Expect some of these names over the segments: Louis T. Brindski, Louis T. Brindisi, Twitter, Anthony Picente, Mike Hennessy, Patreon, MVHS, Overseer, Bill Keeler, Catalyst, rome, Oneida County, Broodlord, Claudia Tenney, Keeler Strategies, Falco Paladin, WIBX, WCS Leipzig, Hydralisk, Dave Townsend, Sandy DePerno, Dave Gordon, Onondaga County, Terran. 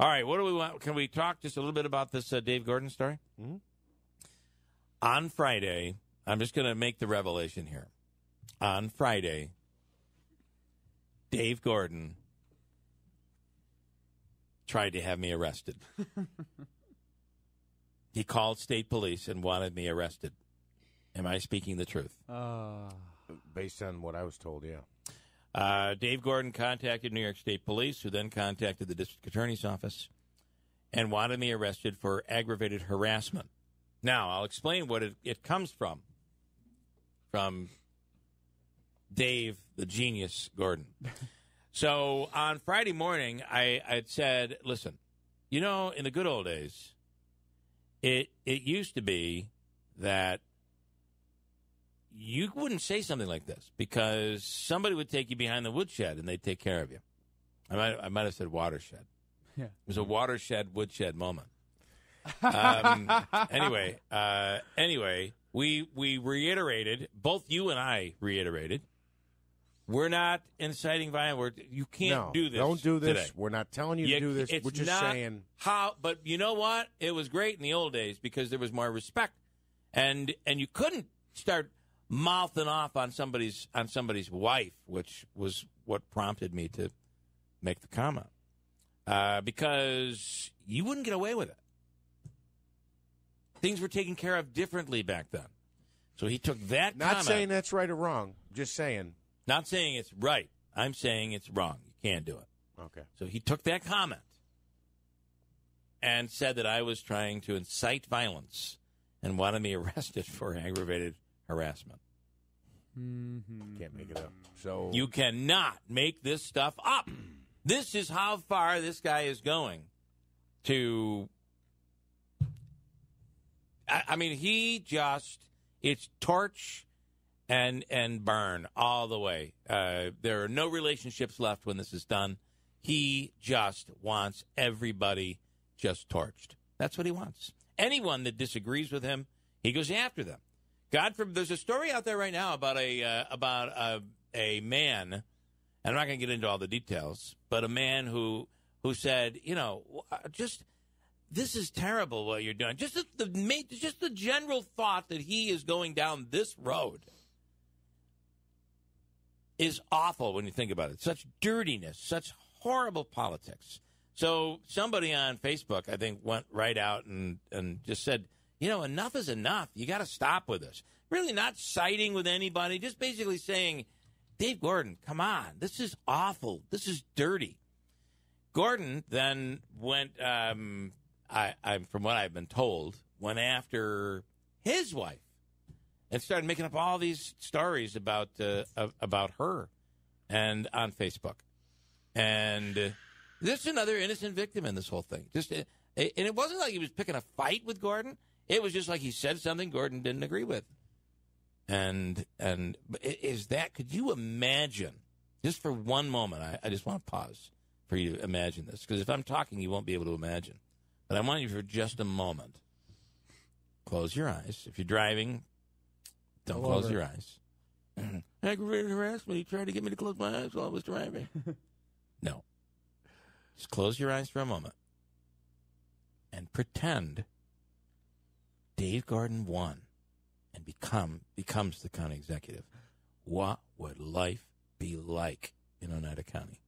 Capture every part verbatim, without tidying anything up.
All right, what do we want? Can we talk just a little bit about this uh, Dave Gordon story? Mm-hmm. On Friday, I'm just going to make the revelation here. On Friday, Dave Gordon tried to have me arrested. He called state police and wanted me arrested. Am I speaking the truth? Uh, Based on what I was told, yeah. Uh, Dave Gordon contacted New York State Police, who then contacted the district attorney's office and wanted me arrested for aggravated harassment. Now, I'll explain what it, it comes from. From Dave, the genius, Gordon. So on Friday morning, I, I said, listen, you know, in the good old days, it it used to be that you wouldn't say something like this because somebody would take you behind the woodshed and they'd take care of you. I might, I might have said watershed. Yeah. It was a watershed, woodshed moment. Um, anyway, uh, anyway, we we reiterated, both you and I reiterated, we're not inciting violence. You can't no, do this. Don't do this. Today. We're not telling you, you to do this. We're just saying how. But you know what? It was great in the old days because there was more respect, and and you couldn't start mouthing off on somebody's on somebody's wife, which was what prompted me to make the comment, uh, because you wouldn't get away with it. Things were taken care of differently back then, so he took that. Not comment, saying that's right or wrong. Just saying. Not saying it's right. I'm saying it's wrong. You can't do it. Okay. So he took that comment and said that I was trying to incite violence and wanted me arrested for aggravated harassment. Mm-hmm. Can't make it up. So you cannot make this stuff up. This is how far this guy is going to. I, I mean, he just, it's torch And and burn all the way. Uh, there are no relationships left when this is done. He just wants everybody just torched. That's what he wants. Anyone that disagrees with him, he goes after them. God forbid. There's a story out there right now about a uh, about a, a man, and I'm not going to get into all the details, but a man who who said, you know, just this is terrible what you're doing. Just the, the just the general thought that he is going down this road is awful when you think about it. Such dirtiness, such horrible politics. So somebody on Facebook, I think, went right out and, and just said, you know, enough is enough. You got to stop with this. Really not siding with anybody, just basically saying, Dave Gordon, come on. This is awful. This is dirty. Gordon then went, um, I, I, from what I've been told, went after his wife. And started making up all these stories about uh, about her, and on Facebook, and uh, this is another innocent victim in this whole thing. Just uh, and it wasn't like he was picking a fight with Gordon. It was just like he said something Gordon didn't agree with. And and is that? Could you imagine? Just for one moment, I, I just want to pause for you to imagine this, because if I'm talking, you won't be able to imagine. But I want you for just a moment. Close your eyes if you're driving. Don't close over. Your eyes. Aggravated harassment. He tried to get me to close my eyes while I was driving. No. Just close your eyes for a moment and pretend Dave Gordon won and become becomes the county executive. What would life be like in Oneida County?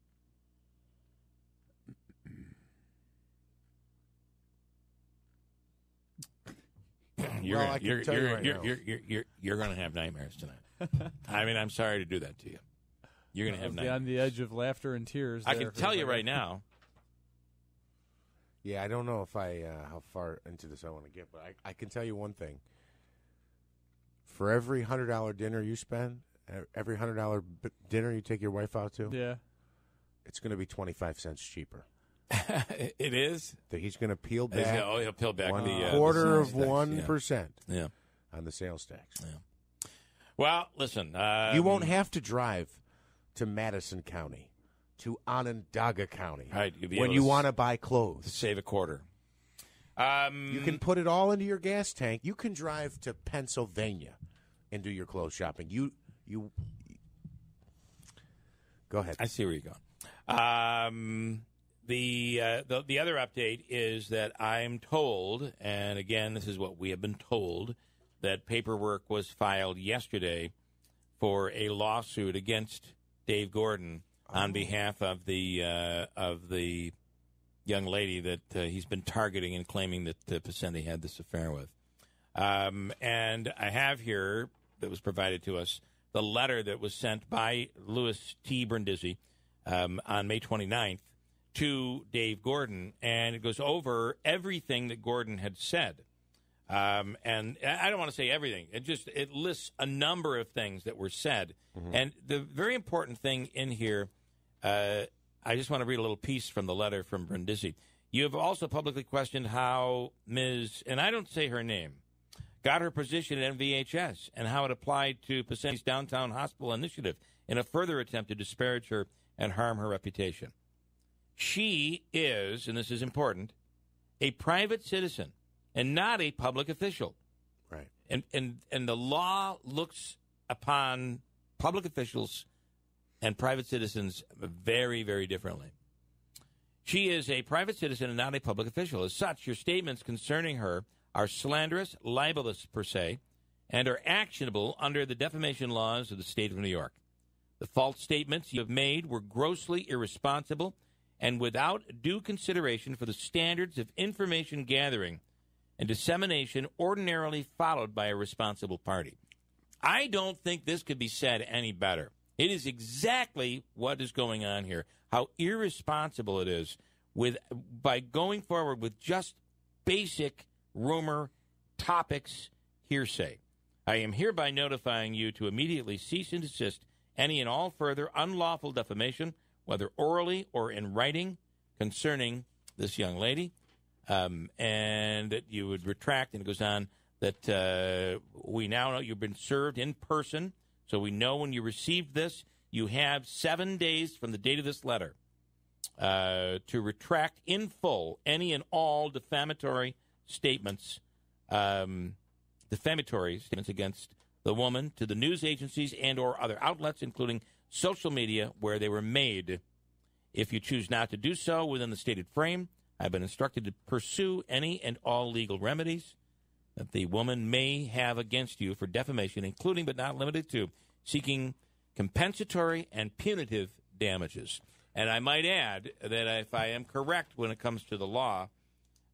You're well, gonna, you're, you're, right you're, you're, you're, you're, you're going to have nightmares tonight. I mean, I'm sorry to do that to you. You're going to have nightmares. On the edge of laughter and tears. I can tell you right now. Yeah, I don't know if I uh, how far into this I want to get, but I, I can tell you one thing. For every one hundred dollar dinner you spend, every one hundred dollar b dinner you take your wife out to, yeah, it's going to be twenty-five cents cheaper. It is. He's going to peel back. Gonna, oh, he'll peel back one the uh, quarter the of one percent. Yeah. Yeah, on the sales tax. Yeah. Well, listen, um, you won't have to drive to Madison County, to Onondaga County, right, when you want to buy clothes. Save a quarter. Um, you can put it all into your gas tank. You can drive to Pennsylvania and do your clothes shopping. You, you. you. Go ahead. I see where you're going. Um. The, uh, the the other update is that I'm told, and again, this is what we have been told, that paperwork was filed yesterday for a lawsuit against Dave Gordon on behalf of the uh, of the young lady that uh, he's been targeting and claiming that uh, Picente had this affair with. Um, and I have here, that was provided to us, the letter that was sent by Louis T. Brindisi um, on May twenty-ninth to Dave Gordon, and it goes over everything that Gordon had said. Um, and I don't want to say everything. It just it lists a number of things that were said. Mm-hmm. And the very important thing in here, uh, I just want to read a little piece from the letter from Brindisi. You have also publicly questioned how Miz, and I don't say her name, got her position at M V H S and how it applied to Picente's downtown hospital initiative in a further attempt to disparage her and harm her reputation. She is, and this is important, a private citizen and not a public official. Right. And and and the law looks upon public officials and private citizens very, very differently. She is a private citizen and not a public official. As such, your statements concerning her are slanderous, libelous per se, and are actionable under the defamation laws of the state of New York. The false statements you have made were grossly irresponsible and without due consideration for the standards of information gathering and dissemination ordinarily followed by a responsible party. I don't think this could be said any better. It is exactly what is going on here, how irresponsible it is with by going forward with just basic rumor, topics, hearsay. I am hereby notifying you to immediately cease and desist any and all further unlawful defamation, whether orally or in writing, concerning this young lady, um, and that you would retract, and it goes on that uh, we now know you've been served in person, so we know when you received this, you have seven days from the date of this letter uh, to retract in full any and all defamatory statements, um, defamatory statements against the woman to the news agencies and or other outlets, including social media, where they were made. If you choose not to do so within the stated frame, I've been instructed to pursue any and all legal remedies that the woman may have against you for defamation, including but not limited to seeking compensatory and punitive damages. And I might add that if I am correct when it comes to the law,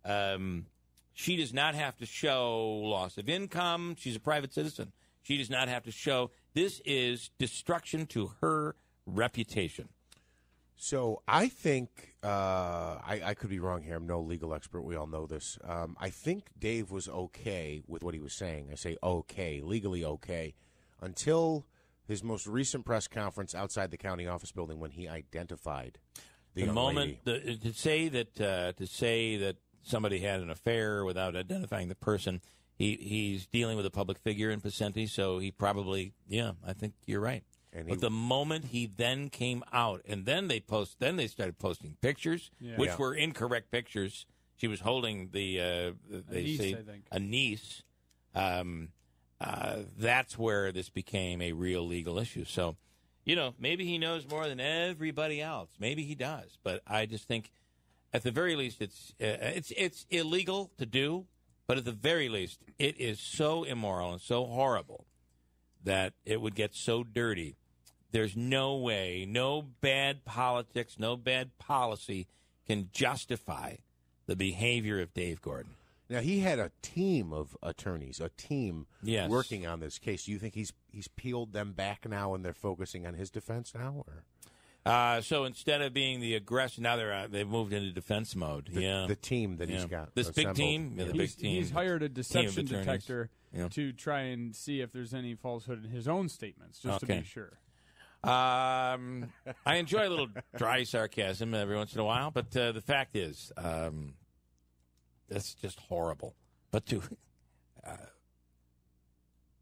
um, she does not have to show loss of income. She's a private citizen. She does not have to show. This is destruction to her reputation. So I think, uh, I, I could be wrong here. I'm no legal expert. We all know this. Um, I think Dave was okay with what he was saying. I say okay, legally okay, until his most recent press conference outside the county office building when he identified the, the moment the, to say that uh, to say that somebody had an affair without identifying the person. He he's dealing with a public figure in Picente, so he probably, yeah, I think you're right. And but he, the moment he then came out, and then they post, then they started posting pictures, yeah. which yeah. were incorrect pictures. She was holding the uh, they a niece, say I think. a niece. Um, uh, that's where this became a real legal issue. So, you know, maybe he knows more than everybody else. Maybe he does, but I just think, at the very least, it's uh, it's it's illegal to do. But at the very least, it is so immoral and so horrible that it would get so dirty. There's no way, no bad politics, no bad policy can justify the behavior of Dave Gordon. Now, he had a team of attorneys, a team yes. working on this case. Do you think he's he's peeled them back now and they're focusing on his defense now? Or? Uh, so instead of being the aggressor, now they're uh, they've moved into defense mode. The, yeah, the team that yeah. he's got, this assembled. big team, yeah, the he's, big team. He's hired a deception detector yeah. to try and see if there's any falsehood in his own statements, just okay. to be sure. Um, I enjoy a little dry sarcasm every once in a while, but uh, the fact is, um, that's just horrible. But to uh,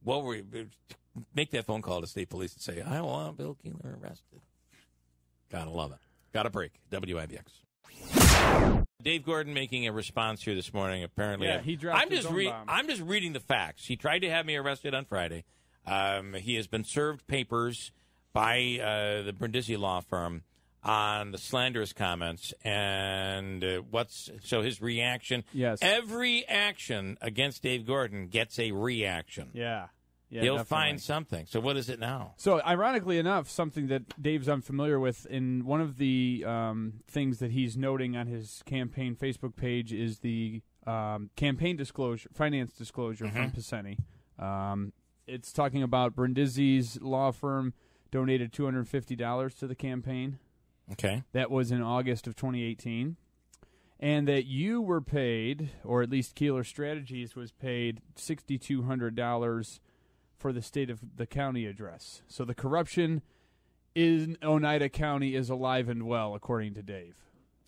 what were we, make that phone call to state police and say, "I want Bill Keeler arrested." Gotta love it. Got a break. W I B X. Dave Gordon making a response here this morning. Apparently, yeah, he dropped I'm his just re- I'm just reading the facts. He tried to have me arrested on Friday. Um, he has been served papers by uh, the Brindisi law firm on the slanderous comments and uh, what's so his reaction. Yes. Every action against Dave Gordon gets a reaction. Yeah. Yeah, He'll definitely. find something. So what is it now? So ironically enough, something that Dave's unfamiliar with, in one of the um, things that he's noting on his campaign Facebook page is the um, campaign disclosure, finance disclosure mm-hmm. from Picente. Um, it's talking about Brindisi's law firm donated two hundred fifty dollars to the campaign. Okay. That was in August of twenty eighteen. And that you were paid, or at least Keeler Strategies was paid six thousand two hundred dollars for the state of the county address. So the corruption in Oneida County is alive and well, according to Dave.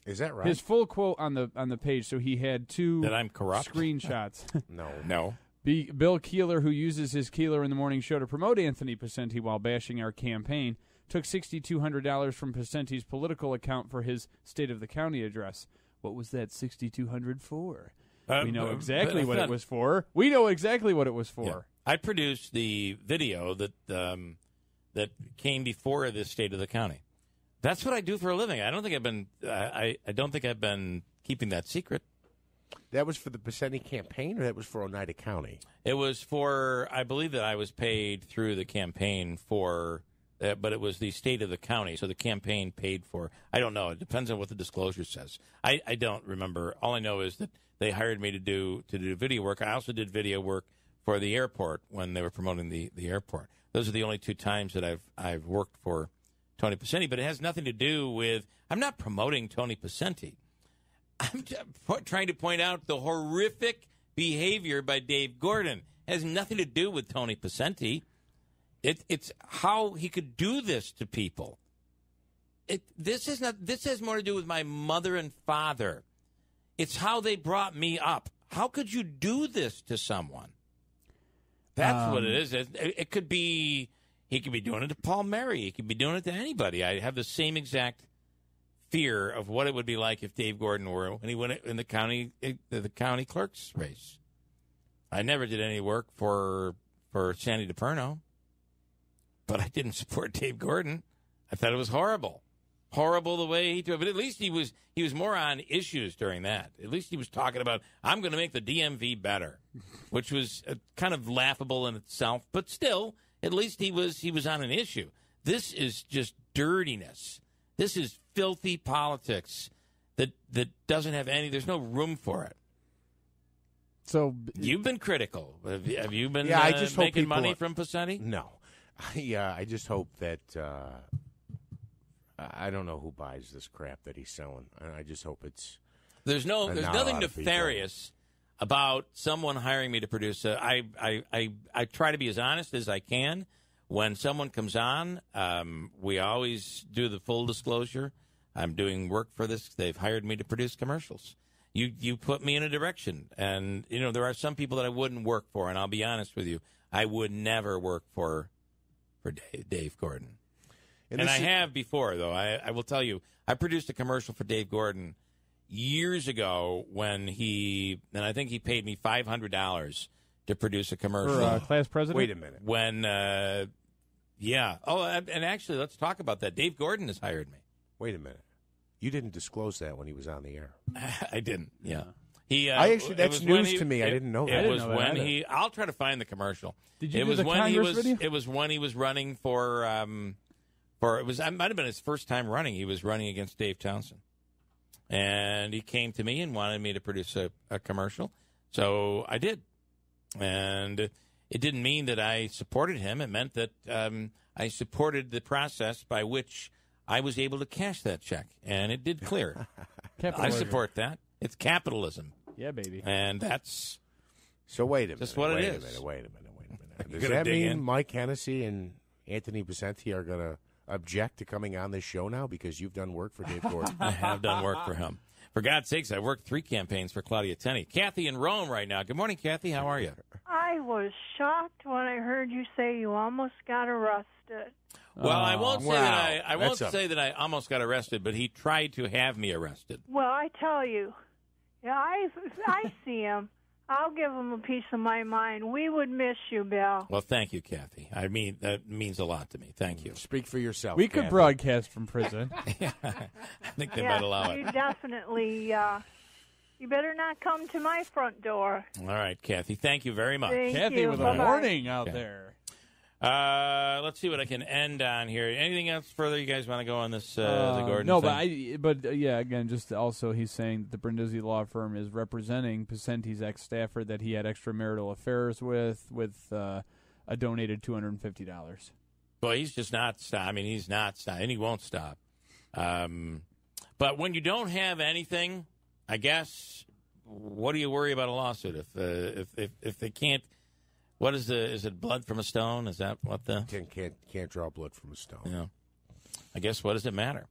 Is that right? His full quote on the on the page. So he had two that I'm corrupt? screenshots. No. No. B- Bill Keeler, who uses his Keeler in the Morning show to promote Anthony Picente while bashing our campaign, took six thousand two hundred dollars from Picente's political account for his state of the county address. What was that six thousand two hundred dollars for? Uh, we know exactly uh, what not... it was for. We know exactly what it was for. Yeah. I produced the video that um, that came before this state of the county. That's what I do for a living. I don't think I've been. I, I, I don't think I've been keeping that secret. That was for the Picente campaign, or that was for Oneida County. It was for. I believe that I was paid through the campaign for, uh, but it was the state of the county. So the campaign paid for. I don't know. It depends on what the disclosure says. I, I don't remember. All I know is that they hired me to do to do video work. I also did video work for the airport when they were promoting the, the airport. Those are the only two times that I've I've worked for Tony Picente, but it has nothing to do with, I'm not promoting Tony Picente. I'm t- trying to point out the horrific behavior by Dave Gordon. It has nothing to do with Tony Picente. It, it's how he could do this to people. It, this is not. This has more to do with my mother and father. It's how they brought me up. How could you do this to someone? That's um, what it is. It, it could be, he could be doing it to Paul Mary. He could be doing it to anybody. I have the same exact fear of what it would be like if Dave Gordon were, and he went in the county, the county clerk's race. I never did any work for for Sandy DePerno, but I didn't support Dave Gordon. I thought it was horrible, horrible the way he did it. But at least he was he was more on issues during that. At least he was talking about, I'm going to make the D M V better. Which was uh, kind of laughable in itself, but still, at least he was he was on an issue. This is just dirtiness. This is filthy politics that that doesn't have any. There's no room for it. So you've been critical. Have, have you been? Yeah, uh, I just making hope money are, from Picente. No, yeah, I, uh, I just hope that uh, I don't know who buys this crap that he's selling. I just hope it's there's no there's nothing nefarious about someone hiring me to produce. A, I, I, I, I try to be as honest as I can. When someone comes on, um, we always do the full disclosure. I'm doing work for this. They've hired me to produce commercials. You you put me in a direction. And, you know, there are some people that I wouldn't work for, and I'll be honest with you. I would never work for for Dave, Dave Gordon. And, and I is- have before, though. I, I will tell you, I produced a commercial for Dave Gordon years ago, when he and I think he paid me five hundred dollars to produce a commercial. For uh, class president. Wait a minute. When, uh, yeah. Oh, and actually, let's talk about that. Dave Gordon has hired me. Wait a minute. You didn't disclose that when he was on the air. I didn't. Yeah. He. Uh, I actually. That's news he, to me. It, I didn't know. That. It didn't was know that when either. he. I'll try to find the commercial. Did you? It do was the when Congress he was. Video? It was when he was running for. Um, for it was. It might have been his first time running. He was running against Dave Townsend. And he came to me and wanted me to produce a, a commercial. So I did. And it didn't mean that I supported him. It meant that um, I supported the process by which I was able to cash that check. And it did clear. I support that. It's capitalism. Yeah, baby. And that's so wait a minute. That's what it is. Wait a minute. Wait a minute. Wait a minute. Does that mean in? Mike Hennessy and Anthony Picente are going to object to coming on this show now because you've done work for Dave Gordon? I have done work for him. For God's sakes, I worked three campaigns for Claudia Tenney. Kathy in Rome right now. Good morning, Kathy. How are you? I was shocked when I heard you say you almost got arrested. Well, oh, I won't say wow. that I, I won't a... say that I almost got arrested, but he tried to have me arrested. Well, I tell you, yeah, I I see him. I'll give them a piece of my mind. We would miss you, Bill. Well, thank you, Kathy. I mean, that means a lot to me. Thank you. Speak for yourself. We Kathy. could broadcast from prison. Yeah, I think they yes, might allow it. You definitely. Uh, you better not come to my front door. All right, Kathy. Thank you very much. Thank Kathy you. with Bye-bye. a warning out yeah. there. Uh, let's see what I can end on here. Anything else further you guys want to go on this, uh, uh the Gordon No, thing? but I, but uh, yeah, again, just also he's saying that the Brindisi law firm is representing Picente's ex-staffer that he had extramarital affairs with, with, uh, a donated two hundred fifty dollars. Well, he's just not stop. I mean, he's not stop, and he won't stop. Um, but when you don't have anything, I guess, what do you worry about a lawsuit if, uh, if, if, if they can't, What is the? Is it blood from a stone? Is that what the? Can't can't, can't draw blood from a stone. Yeah. I guess what does it matter?